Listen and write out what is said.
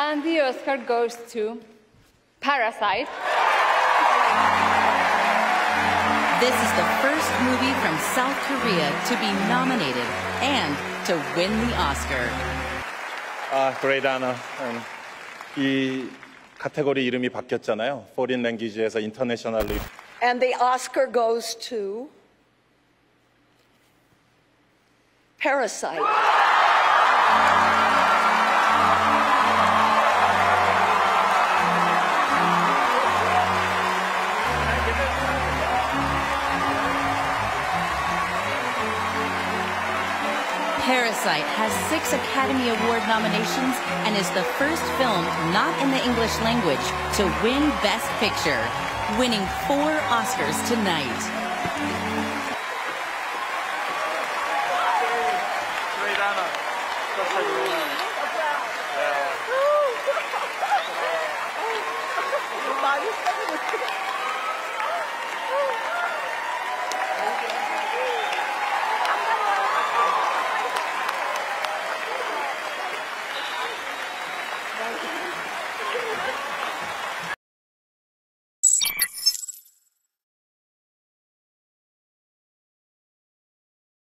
And the Oscar goes to Parasite. This is the first movie from South Korea to be nominated and to win the Oscar. Great honor. 이 카테고리 이름이 바뀌었잖아요. Foreign language에서 internationally. And the Oscar goes to Parasite. Parasite has 6 Academy Award nominations and is the first film not in the English language to win Best Picture, winning 4 Oscars tonight.